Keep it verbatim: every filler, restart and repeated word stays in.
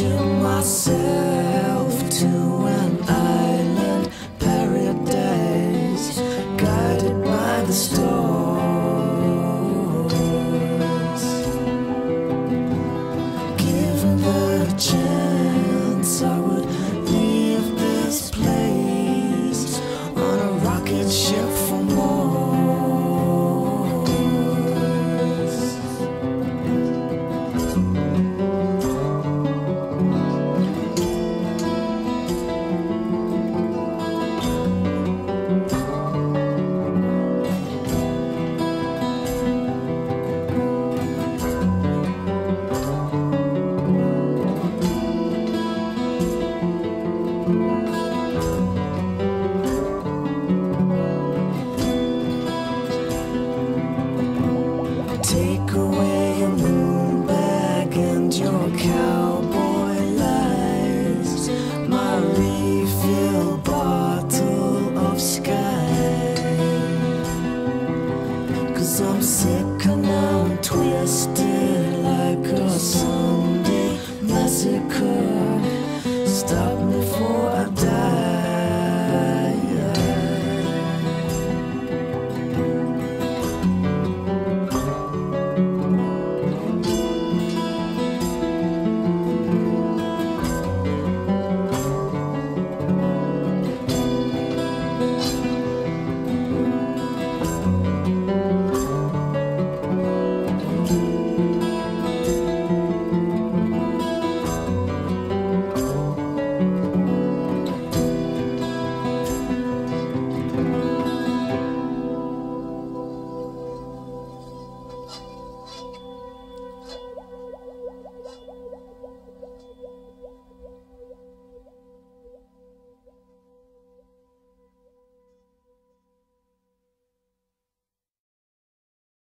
Launching myself to an island paradise, guided by the stars. Given the chance, I would leave this place on a rocket ship.